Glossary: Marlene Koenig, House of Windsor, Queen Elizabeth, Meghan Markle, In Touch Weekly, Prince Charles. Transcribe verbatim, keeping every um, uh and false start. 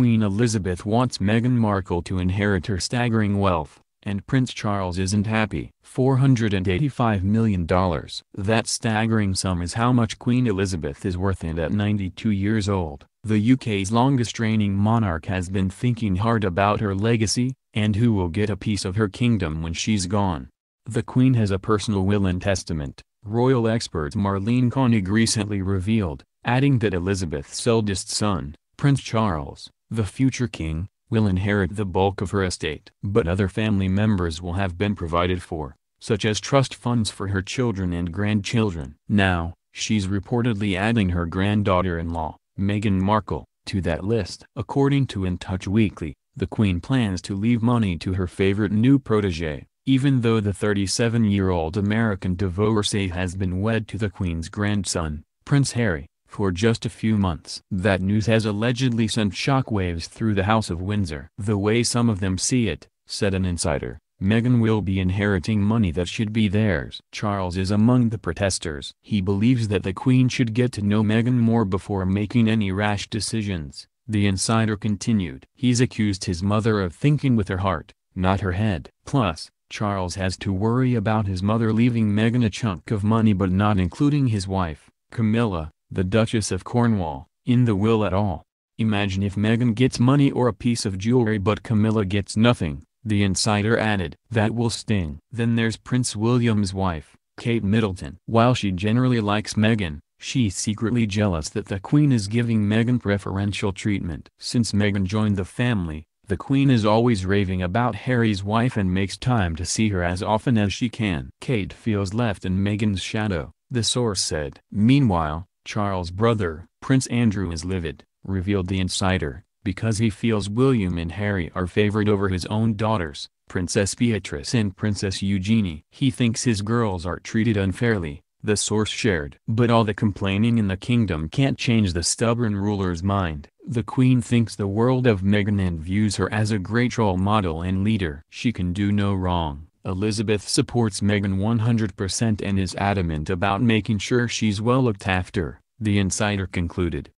Queen Elizabeth wants Meghan Markle to inherit her staggering wealth, and Prince Charles isn't happy. four hundred eighty-five million dollars. That staggering sum is how much Queen Elizabeth is worth, and at ninety-two years old, the U K's longest-reigning monarch has been thinking hard about her legacy, and who will get a piece of her kingdom when she's gone. The Queen has a personal will and testament, royal expert Marlene Koenig recently revealed, adding that Elizabeth's eldest son, Prince Charles, the future king, will inherit the bulk of her estate. But other family members will have been provided for, such as trust funds for her children and grandchildren. Now, she's reportedly adding her granddaughter-in-law, Meghan Markle, to that list. According to In Touch Weekly, the Queen plans to leave money to her favorite new protégé, even though the thirty-seven-year-old American divorcee has been wed to the Queen's grandson, Prince Harry, for just a few months. That news has allegedly sent shockwaves through the House of Windsor. "The way some of them see it," said an insider, "Meghan will be inheriting money that should be theirs." Charles is among the protesters. He believes that the Queen should get to know Meghan more before making any rash decisions, the insider continued. He's accused his mother of thinking with her heart, not her head. Plus, Charles has to worry about his mother leaving Meghan a chunk of money but not including his wife, Camilla, the Duchess of Cornwall, in the will at all. "Imagine if Meghan gets money or a piece of jewelry but Camilla gets nothing," the insider added. "That will sting." Then there's Prince William's wife, Kate Middleton. While she generally likes Meghan, she's secretly jealous that the Queen is giving Meghan preferential treatment. Since Meghan joined the family, the Queen is always raving about Harry's wife and makes time to see her as often as she can. Kate feels left in Meghan's shadow, the source said. Meanwhile, Charles' brother, Prince Andrew, is livid, revealed the insider, because he feels William and Harry are favored over his own daughters, Princess Beatrice and Princess Eugenie. He thinks his girls are treated unfairly, the source shared. But all the complaining in the kingdom can't change the stubborn ruler's mind. The Queen thinks the world of Meghan and views her as a great role model and leader. She can do no wrong. Elizabeth supports Meghan one hundred percent and is adamant about making sure she's well looked after, the insider concluded.